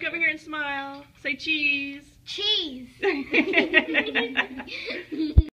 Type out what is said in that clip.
Look over here and smile. Say cheese. Cheese.